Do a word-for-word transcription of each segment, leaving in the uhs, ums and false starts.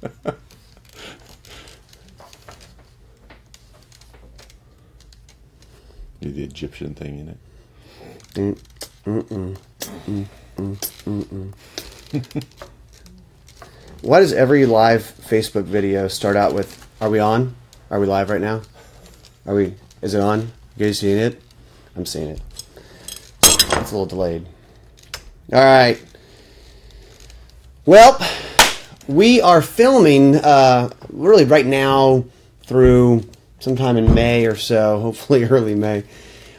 Do the Egyptian thing in it. Mm, mm-mm, mm-mm, mm-mm, mm-mm. Why does every live Facebook video start out with, are we on? Are we live right now? Are we, is it on? You guys seeing it? I'm seeing it. It's a little delayed. All right. Well, we are filming uh, really right now through sometime in May or so, hopefully early May.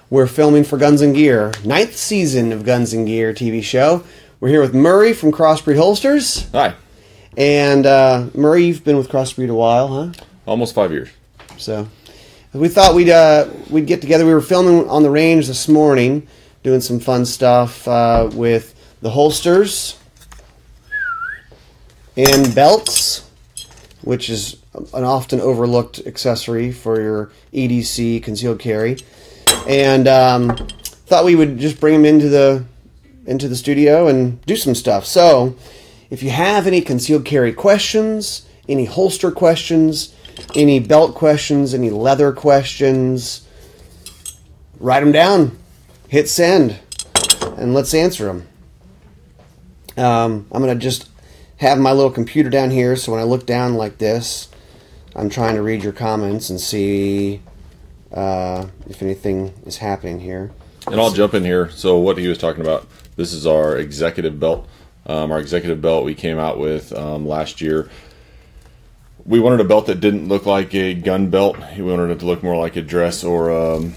We're filming for Guns and Gear, ninth season of Guns and Gear T V show. We're here with Murray from Crossbreed Holsters. Hi. And uh, Murray, you've been with Crossbreed a while, huh? Almost five years. So we thought we'd uh, we'd get together. We were filming on the range this morning, doing some fun stuff uh, with the holsters and belts, which is an often overlooked accessory for your E D C concealed carry, and um, thought we would just bring them into the into the studio and do some stuff. So, if you have any concealed carry questions, any holster questions, any belt questions, any leather questions, write them down, hit send, and let's answer them. Um, I'm gonna just have my little computer down here, so when I look down like this, I'm trying to read your comments and see uh, if anything is happening here. And I'll jump in here. So what he was talking about, this is our executive belt. Um, our executive belt we came out with um, last year. We wanted a belt that didn't look like a gun belt. We wanted it to look more like a dress or um,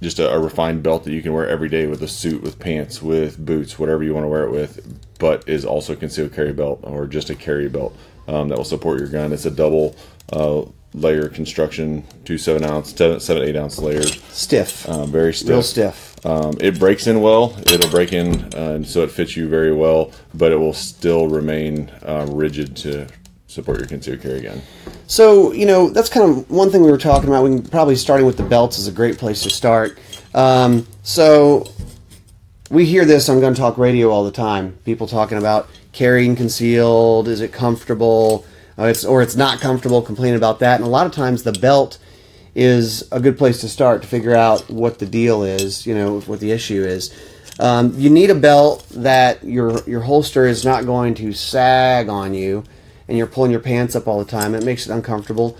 just a, a refined belt that you can wear every day with a suit, with pants, with boots, whatever you want to wear it with, but is also a concealed carry belt or just a carry belt um, that will support your gun. It's a double uh, layer construction, two seven ounce, seven, seven eight ounce layers. Stiff. Um, very stiff. Real stiff. Um, it breaks in well. It'll break in, uh, and so it fits you very well, but it will still remain uh, rigid to support your concealed carry gun. So, you know, that's kind of one thing we were talking about. We can probably starting with the belts is a great place to start. Um, so we hear this on Gun Talk Radio all the time. People talking about carrying concealed, is it comfortable, uh, it's, or it's not comfortable, complaining about that. And a lot of times the belt is a good place to start to figure out what the deal is, you know, what the issue is. Um, you need a belt that your your holster is not going to sag on you, and you're pulling your pants up all the time. It makes it uncomfortable.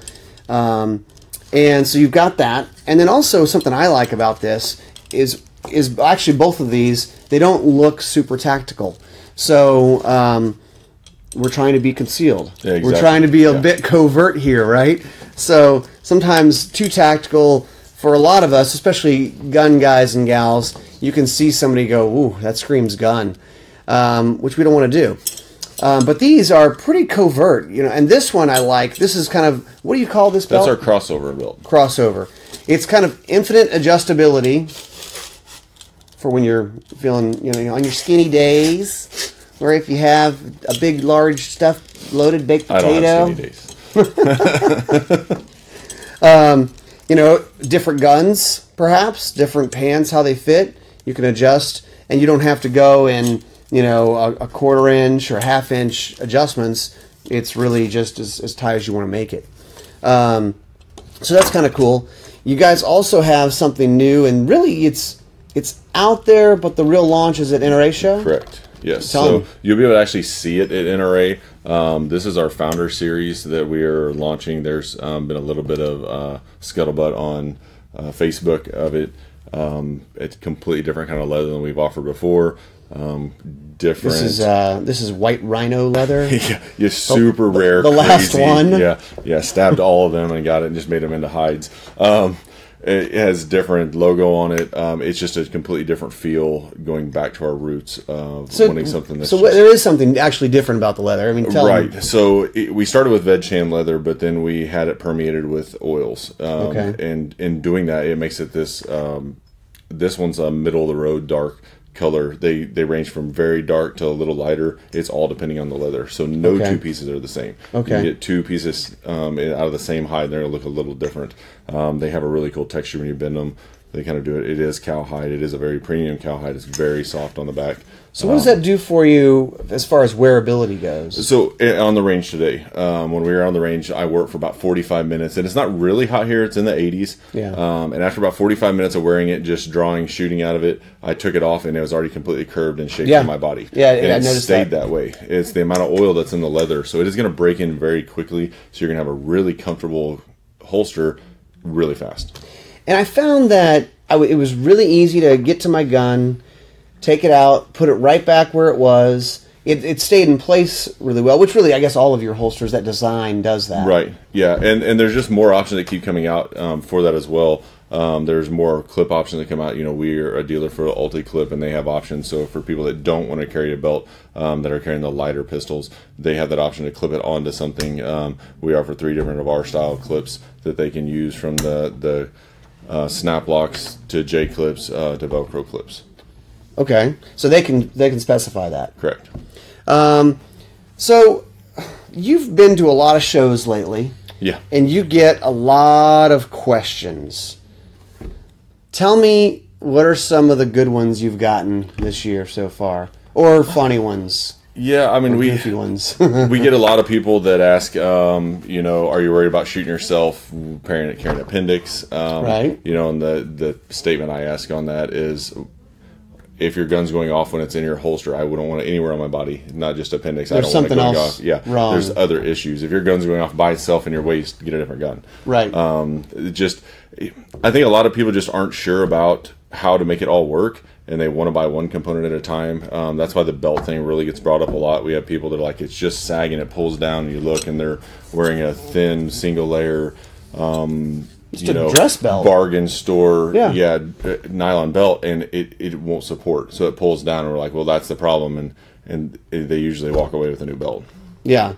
Um, and so you've got that. And then also something I like about this is is actually both of these, they don't look super tactical. So um, we're trying to be concealed. Yeah, exactly. We're trying to be a yeah. bit covert here, right? So sometimes too tactical for a lot of us, especially gun guys and gals, you can see somebody go, ooh, that screams gun, um, which we don't want to do. Um, but these are pretty covert, you know, and this one I like. This is kind of, what do you call this belt? That's our crossover belt. Crossover. It's kind of infinite adjustability for when you're feeling, you know, on your skinny days, or if you have a big, large, stuffed, loaded baked potato. I don't have skinny days. um, you know, different guns, perhaps, different pans, how they fit. You can adjust, and you don't have to go and, you know, a, a quarter inch or half inch adjustments. It's really just as, as tight as you want to make it. Um, so that's kind of cool. You guys also have something new, and really it's it's out there, but the real launch is at N R A Show? Correct, yes. So, so you'll be able to actually see it at N R A. Um, this is our Founder Series that we are launching. There's um, been a little bit of uh, scuttlebutt on uh, Facebook of it. Um, it's a completely different kind of leather than we've offered before. Um, different. This is uh, this is white rhino leather. yeah, yeah, super the, rare. The crazy. Last one. Yeah, yeah. Stabbed all of them and got it and just made them into hides. Um, it, it has different logo on it. Um, it's just a completely different feel, going back to our roots of so, wanting something. That's so just, there is something actually different about the leather. I mean, tell right. Them. So it, we started with veg sham leather, but then we had it permeated with oils. Um, okay. And in doing that, it makes it this. Um, this one's a middle of the road dark color. They they range from very dark to a little lighter. It's all depending on the leather. So no okay. two pieces are the same. Okay. You get two pieces um, out of the same hide, and they're going to look a little different. Um, they have a really cool texture when you bend them. They kind of do it. It is cowhide. It is a very premium cowhide. It's very soft on the back. So what does that do for you as far as wearability goes? So on the range today, um, when we were on the range, I worked for about forty-five minutes. And it's not really hot here. It's in the eighties. Yeah. Um, and after about forty-five minutes of wearing it, just drawing, shooting out of it, I took it off, and it was already completely curved and shaped yeah. in my body. Yeah, and I it noticed stayed that. that way. It's the amount of oil that's in the leather. So it is going to break in very quickly. So you're going to have a really comfortable holster really fast. And I found that I w- it was really easy to get to my gun, take it out, put it right back where it was. It, it stayed in place really well, which really, I guess, all of your holsters, that design does that. Right, yeah, and, and there's just more options that keep coming out um, for that as well. Um, there's more clip options that come out. You know, we're a dealer for Ulti Clip, and they have options. So for people that don't want to carry a belt, um, that are carrying the lighter pistols, they have that option to clip it onto something. Um, we offer three different of our style clips that they can use, from the, the uh, snap locks to J clips uh, to Velcro clips. Okay, so they can they can specify that. Correct. Um, so you've been to a lot of shows lately. Yeah. And you get a lot of questions. Tell me, what are some of the good ones you've gotten this year so far, or funny ones? Yeah, I mean, we ones. we get a lot of people that ask, um, you know, are you worried about shooting yourself carrying, carrying an appendix? Um, right. You know, and the the statement I ask on that is, if your gun's going off when it's in your holster, I wouldn't want it anywhere on my body, not just appendix. There's I don't something want it going else off. Yeah, wrong. There's other issues. If your gun's going off by itself in your waist, get a different gun. Right. Um, it just, I think a lot of people just aren't sure about how to make it all work, and they want to buy one component at a time. Um, that's why the belt thing really gets brought up a lot. We have people that are like, it's just sagging, it pulls down, and you look, and they're wearing a thin single layer um Just you know, a dress belt. Bargain store, yeah, yeah uh, nylon belt, and it, it won't support. So it pulls down, and we're like, well, that's the problem, and, and they usually walk away with a new belt. Yeah.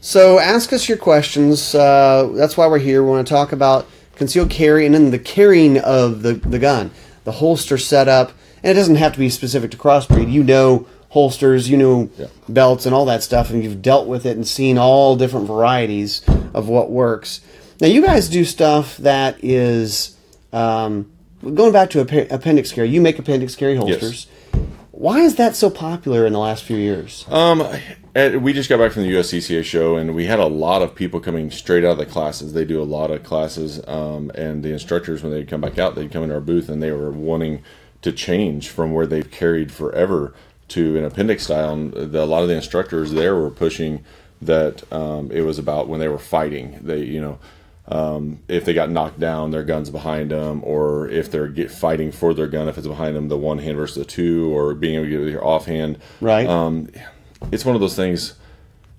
So ask us your questions. Uh, that's why we're here. We want to talk about concealed carry, and then the carrying of the, the gun, the holster setup. And it doesn't have to be specific to Crossbreed. You know holsters, you know yeah. belts and all that stuff, and you've dealt with it and seen all different varieties of what works. Now, you guys do stuff that is, um, going back to app- appendix carry, you make appendix carry holsters. Yes. Why is that so popular in the last few years? Um, we just got back from the U S C C A show, and we had a lot of people coming straight out of the classes. They do a lot of classes, um, and the instructors, when they'd come back out, they'd come into our booth, and they were wanting to change from where they've carried forever to an appendix style. And the, a lot of the instructors there were pushing that um, it was about when they were fighting. They, you know... Um, if they got knocked down, their gun's behind them, or if they're get fighting for their gun, if it's behind them, the one hand versus the two, or being able to get with your offhand. Right. Um, it's one of those things.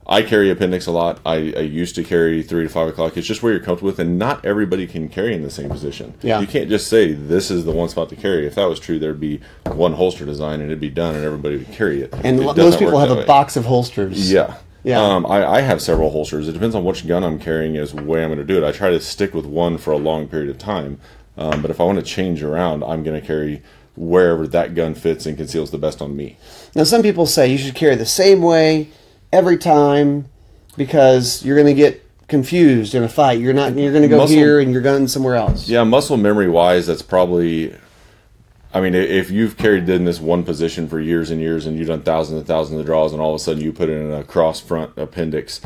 I carry appendix a lot. I, I used to carry three to five o'clock. It's just where you're comfortable with, and not everybody can carry in the same position. Yeah. You can't just say this is the one spot to carry. If that was true, there'd be one holster design, and it'd be done, and everybody would carry it. And it most people have a way. box of holsters. Yeah. Yeah. Um, I, I have several holsters. It depends on which gun I'm carrying as the way I'm going to do it. I try to stick with one for a long period of time. Um, but if I want to change around, I'm going to carry wherever that gun fits and conceals the best on me. Now, some people say you should carry the same way every time because you're going to get confused in a fight. You're not. You're going to go muscle, here and your gun somewhere else. Yeah, muscle memory-wise, that's probably... I mean, if you've carried in this one position for years and years, and you've done thousands and thousands of draws, and all of a sudden you put in a cross front appendix,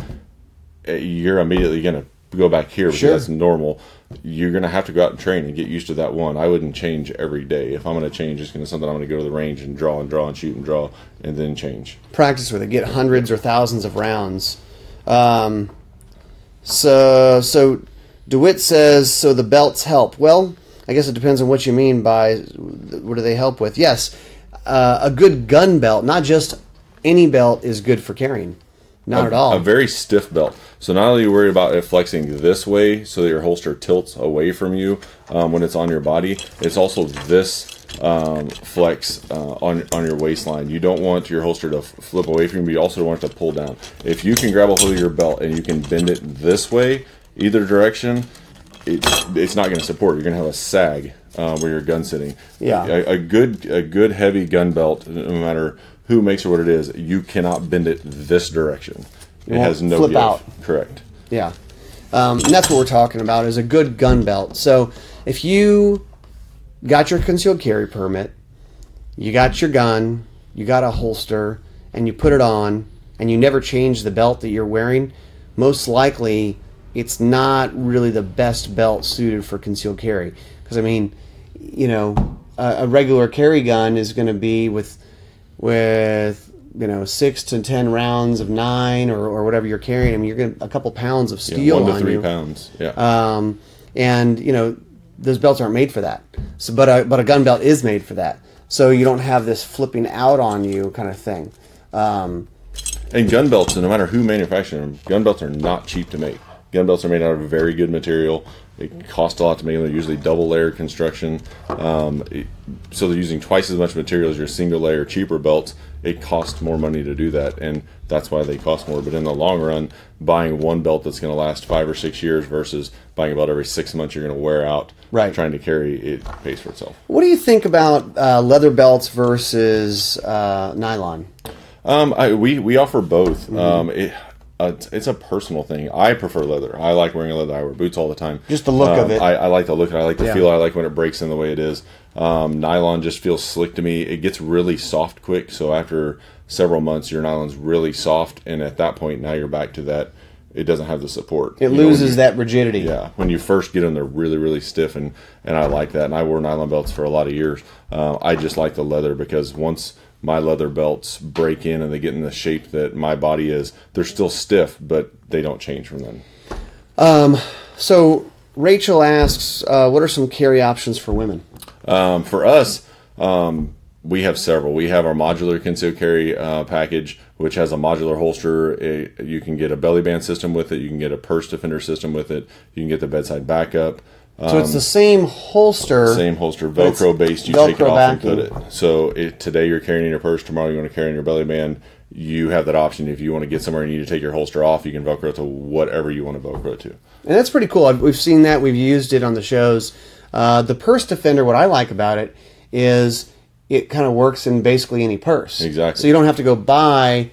you're immediately going to go back here because sure. that's normal. You're going to have to go out and train and get used to that one. I wouldn't change every day. If I'm going to change, it's going to something I'm going to go to the range and draw and draw and shoot and draw and then change. Practice with it. Get hundreds or thousands of rounds. Um, so, so DeWitt says, so the belts help. Well, I guess it depends on what you mean by what do they help with. Yes, uh, a good gun belt, not just any belt, is good for carrying. Not a, at all. A very stiff belt. So not only are you worried about it flexing this way so that your holster tilts away from you um, when it's on your body, it's also this um, flex uh, on, on your waistline. You don't want your holster to f- flip away from you, but you also don't want it to pull down. If you can grab a hold of your belt and you can bend it this way, either direction, It, it's not going to support. You're going to have a sag uh, where your gun's sitting. Yeah. A, a good, a good heavy gun belt, no matter who makes or what it is, you cannot bend it this direction. It well, has no flip give. out. Correct. Yeah, um, and that's what we're talking about is a good gun belt. So if you got your concealed carry permit, you got your gun, you got a holster, and you put it on, and you never change the belt that you're wearing, most likely it's not really the best belt suited for concealed carry. Because, I mean, you know, a, a regular carry gun is going to be with, with you know, six to ten rounds of nine or, or whatever you're carrying. I mean, you're going to a couple pounds of steel on you. Yeah, one to three you. pounds, yeah. Um, and, you know, those belts aren't made for that. So, but a, but a gun belt is made for that. So you don't have this flipping out on you kind of thing. Um, and gun belts, no matter who manufactures them, gun belts are not cheap to make. Gun belts are made out of very good material. They cost a lot to make them. They're usually double-layer construction. Um, it, so they're using twice as much material as your single-layer, cheaper belts. It costs more money to do that, and that's why they cost more. But in the long run, buying one belt that's going to last five or six years versus buying a belt every six months you're going to wear out right. trying to carry, it pays for itself. What do you think about uh, leather belts versus uh, nylon? Um, I, we, we offer both. Mm-hmm. Um, it, Uh, it's a personal thing. I prefer leather. I like wearing leather. I wear boots all the time. Just the look um, of it. I, I like the look. I like the yeah. feel. I like when it breaks in the way it is. Um, nylon just feels slick to me. It gets really soft quick. So after several months, your nylon's really soft. And at that point, now you're back to that. It doesn't have the support. It you loses know, you, that rigidity. Yeah. When you first get them, they're really, really stiff. And, and I like that. And I wore nylon belts for a lot of years. Uh, I just like the leather because once my leather belts break in and they get in the shape that my body is, they're still stiff, but they don't change from then. Um, so Rachel asks, uh, what are some carry options for women? Um, for us, um, we have several. We have our modular concealed carry uh, package, which has a modular holster. It, you can get a belly band system with it. You can get a purse defender system with it. You can get the bedside backup. So it's the same holster. Same holster, Velcro based. You Velcro take it off backing. and put it. So it, today you're carrying in your purse. Tomorrow you want to carry in your belly band. You have that option. If you want to get somewhere and you need to take your holster off, you can Velcro to whatever you want to Velcro to. And that's pretty cool. We've seen that. We've used it on the shows. Uh, the purse defender, what I like about it is it kind of works in basically any purse. Exactly. So you don't have to go buy...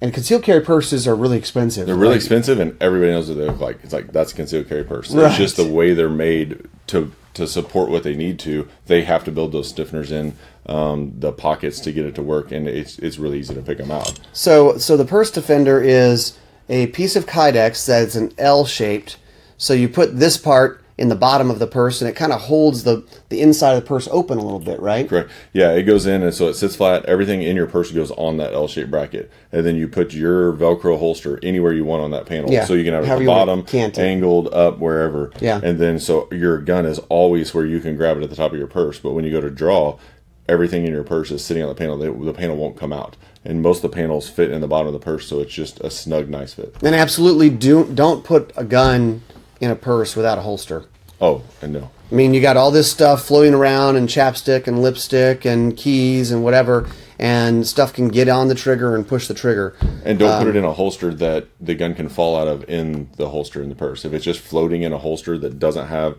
And concealed carry purses are really expensive. They're really like, expensive, and everybody knows what they look like. It's like, that's a concealed carry purse. Right. It's just the way they're made to to support what they need to. They have to build those stiffeners in um, the pockets to get it to work, and it's it's really easy to pick them out. So, so the purse defender is a piece of Kydex that is an L-shaped. So you put this part in the bottom of the purse, and it kind of holds the, the inside of the purse open a little bit, right? Correct. Yeah, it goes in, and so it sits flat. Everything in your purse goes on that L-shaped bracket, and then you put your Velcro holster anywhere you want on that panel. Yeah. So you can have it at the bottom, angled, up, wherever. Yeah. And then so your gun is always where you can grab it at the top of your purse, but when you go to draw, everything in your purse is sitting on the panel. The, the panel won't come out, and most of the panels fit in the bottom of the purse, so it's just a snug, nice fit. And absolutely do, don't put a gun in a purse without a holster. Oh, and no. I mean, you got all this stuff floating around, and chapstick and lipstick and keys and whatever, and stuff can get on the trigger and push the trigger. And don't um, put it in a holster that the gun can fall out of in the holster in the purse. If it's just floating in a holster that doesn't have,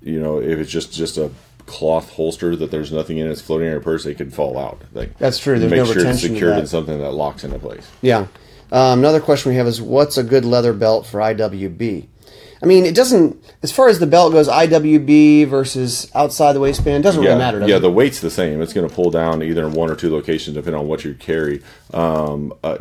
you know, if it's just, just a cloth holster that there's nothing in it, it's floating in your purse, it could fall out. Like, that's true. There's no retention to that. Make sure it's secured in something that locks into place. Yeah. Um, another question we have is, what's a good leather belt for I W B? I mean, it doesn't, as far as the belt goes, I W B versus outside the waistband, doesn't yeah, really matter, does yeah, it? Yeah, the weight's the same. It's going to pull down either in one or two locations, depending on what you carry. Um, uh,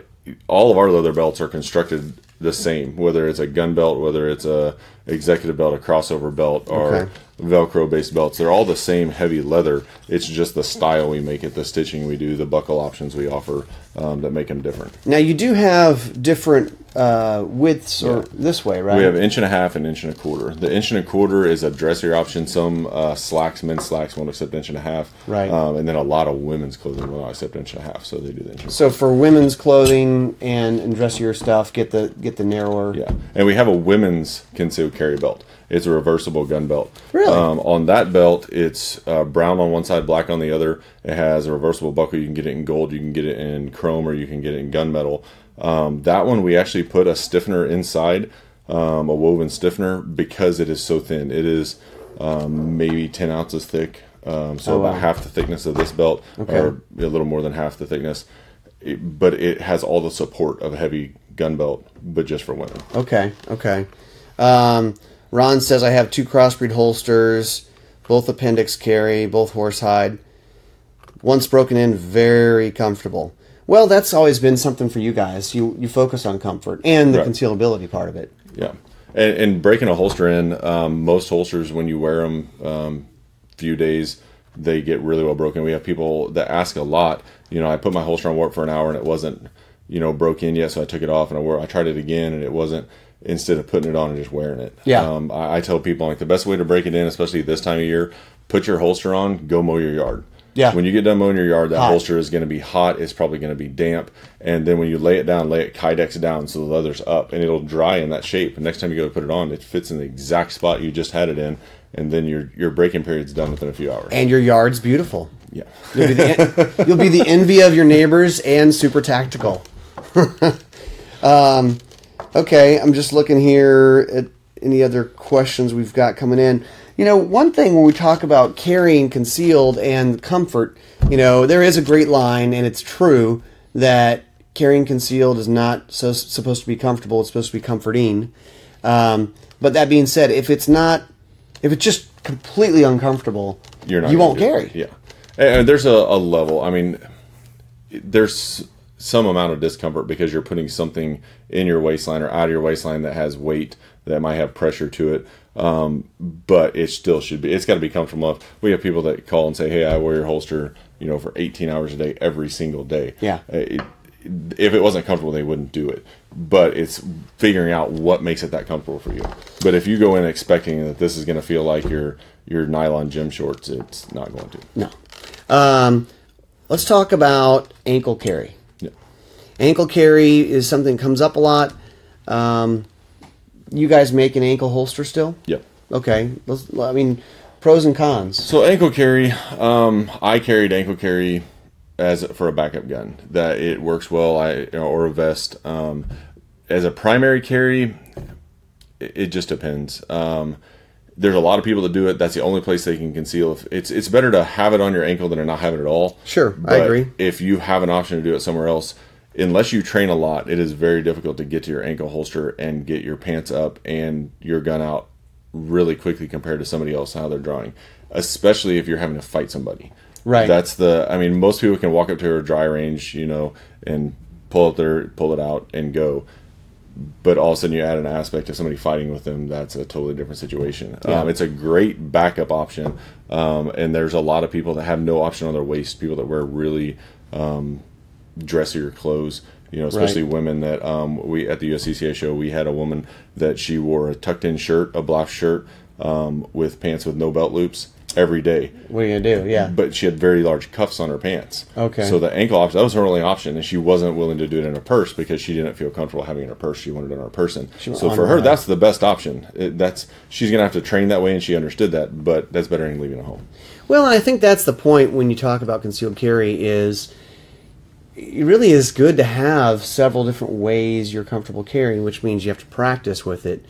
all of our leather belts are constructed the same, whether it's a gun belt, whether it's a executive belt, a crossover belt, or okay. Velcro-based belts. They're all the same heavy leather. It's just the style we make it, the stitching we do, the buckle options we offer um, that make them different. Now, you do have different uh, widths or yeah. this way, right? We have inch and a half and inch and a quarter. The inch and a quarter is a dressier option. Some uh, slacks, men's slacks, won't accept inch and a half. Right. Um, and then a lot of women's clothing will not accept inch and a half, so they do the inch and a half. So for women's clothing and, and dressier stuff, get the get the narrower. Yeah. And we have a women's concealed carry belt. It's a reversible gun belt. Really? Um, on that belt, it's uh, brown on one side, black on the other. It has a reversible buckle. You can get it in gold, you can get it in chrome, or you can get it in gunmetal. Um, that one, we actually put a stiffener inside, um, a woven stiffener, because it is so thin. It is um, maybe ten ounces thick, um, so oh, wow. about half the thickness of this belt, okay. or a little more than half the thickness. It, but it has all the support of a heavy gun belt, but just for women. Okay, okay. Um, Ron says, I have two crossbreed holsters, both appendix carry, both horsehide. Once broken in, very comfortable. Well, that's always been something for you guys. You you focus on comfort and the right. concealability part of it. Yeah. And, and breaking a holster in, um, most holsters, when you wear them a um, few days, they get really well broken. We have people that ask a lot, you know, I put my holster on warp for an hour and it wasn't, you know, broke in yet, so I took it off and I wore I tried it again and it wasn't, instead of putting it on and just wearing it. Yeah. Um, I, I tell people, like, the best way to break it in, especially this time of year, put your holster on, go mow your yard. Yeah. When you get done mowing your yard, that hot. holster is going to be hot. It's probably going to be damp. And then when you lay it down, lay it Kydex down so the leather's up, and it'll dry in that shape. And next time you go to put it on, it fits in the exact spot you just had it in. And then your your break-in period's done within a few hours. And your yard's beautiful. Yeah. You'll be the, en- you'll be the envy of your neighbors and super tactical. um, okay, I'm just looking here at any other questions we've got coming in. You know, one thing when we talk about carrying concealed and comfort, you know, there is a great line, and it's true, that carrying concealed is not so supposed to be comfortable. It's supposed to be comforting. Um, but that being said, if it's not, if it's just completely uncomfortable, You're not you won't carry. It. Yeah. And there's a, a level. I mean, there's some amount of discomfort because you're putting something in your waistline or out of your waistline that has weight, that might have pressure to it. Um, but it still should be, it's got to be comfortable enough. We have people that call and say, hey, I wear your holster, you know, for eighteen hours a day, every single day. Yeah. It, if it wasn't comfortable, they wouldn't do it. But it's figuring out what makes it that comfortable for you. But if you go in expecting that this is going to feel like your, your nylon gym shorts, it's not going to. No. Um, let's talk about ankle carry. Yeah. Ankle carry is something that comes up a lot. Um, You guys make an ankle holster still? Yep. Okay. Let's, I mean, pros and cons. So ankle carry, um, I carried ankle carry as for a backup gun. That it works well. I or a vest. Um, as a primary carry, it, it just depends. Um, there's a lot of people that do it. That's the only place they can conceal. If it's it's better to have it on your ankle than to not have it at all. Sure, but I agree. If you have an option to do it somewhere else. Unless you train a lot, it is very difficult to get to your ankle holster and get your pants up and your gun out really quickly compared to somebody else, how they're drawing, especially if you're having to fight somebody. Right. That's the, I mean, most people can walk up to a dry range, you know, and pull up their, pull it out and go. But all of a sudden you add an aspect of somebody fighting with them. That's a totally different situation. Yeah. Um, it's a great backup option. Um, and there's a lot of people that have no option on their waist, people that wear really, um, dressier clothes, you know, especially right. women that um, we at the U S C C A show, we had a woman that she wore a tucked in shirt, a blouse shirt um, with pants with no belt loops every day. What are you going to do? Yeah. But she had very large cuffs on her pants. Okay. So the ankle option, that was her only option, and she wasn't willing to do it in her purse because she didn't feel comfortable having it in her purse. She wanted it in her person. So for her, her, that's the best option. It, that's she's going to have to train that way, and she understood that, but that's better than leaving it home. Well, I think that's the point when you talk about concealed carry is... It really is good to have several different ways you're comfortable carrying, which means you have to practice with it.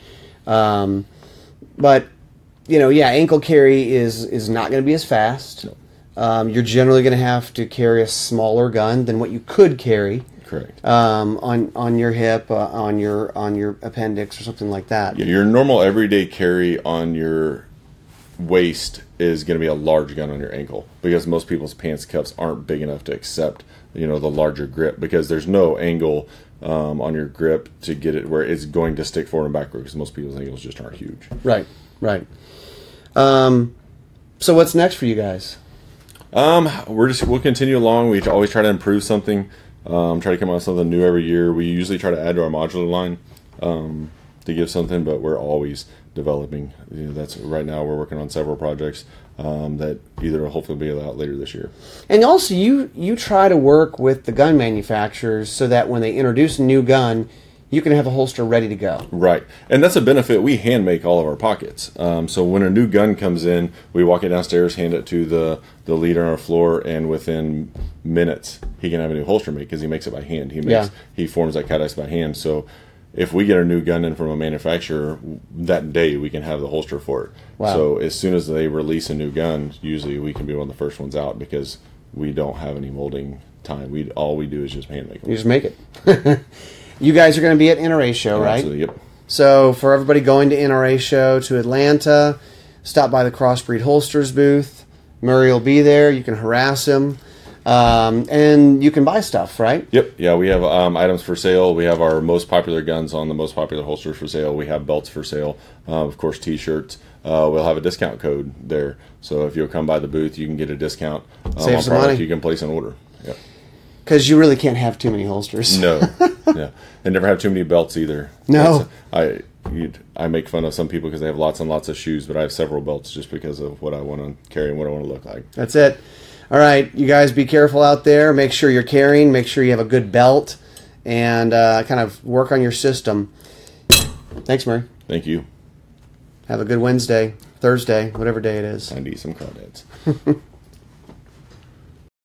Um, but, you know, yeah, ankle carry is, is not going to be as fast. No. Um, you're generally going to have to carry a smaller gun than what you could carry. Correct. Um, on on your hip, uh, on your on your appendix, or something like that. Yeah, your normal everyday carry on your waist is going to be a large gun on your ankle because most people's pants cuffs aren't big enough to accept, you know, the larger grip because there's no angle um, on your grip to get it where it's going to stick forward and backward because most people's angles just aren't huge. Right, right. Um, so what's next for you guys? Um, we're just we'll continue along. We always try to improve something. Um, try to come out with something new every year. We usually try to add to our modular line um, to give something, but we're always developing. You know, that's right now we're working on several projects. Um, that either will hopefully be out later this year. And also, you you try to work with the gun manufacturers so that when they introduce a new gun, you can have a holster ready to go. Right. And that's a benefit. We hand make all of our pockets. Um, so when a new gun comes in, we walk it downstairs, hand it to the, the leader on our floor, and within minutes, he can have a new holster made because he makes it by hand. He makes yeah. he forms that Kydex by hand. So if we get a new gun in from a manufacturer, that day we can have the holster for it. Wow. So as soon as they release a new gun, usually we can be one of the first ones out because we don't have any molding time. We all we do is just hand make them. You just make it. You guys are going to be at N R A Show, right? Absolutely, yep. So for everybody going to N R A Show to Atlanta, stop by the Crossbreed Holsters booth. Murray will be there. You can harass him. Um, and you can buy stuff, right? Yep. Yeah, we have um, items for sale. We have our most popular guns on the most popular holsters for sale. We have belts for sale. Uh, of course, T-shirts. Uh, we'll have a discount code there. So if you'll come by the booth, you can get a discount um, Save on some product. Money. You can place an order. Yep. Because you really can't have too many holsters. No. Yeah. And never have too many belts either. No. That's, I I make fun of some people because they have lots and lots of shoes, but I have several belts just because of what I want to carry and what I want to look like. That's it. All right, you guys be careful out there. Make sure you're carrying. Make sure you have a good belt and uh, kind of work on your system. Thanks, Murray. Thank you. Have a good Wednesday, Thursday, whatever day it is. I need some crawdads.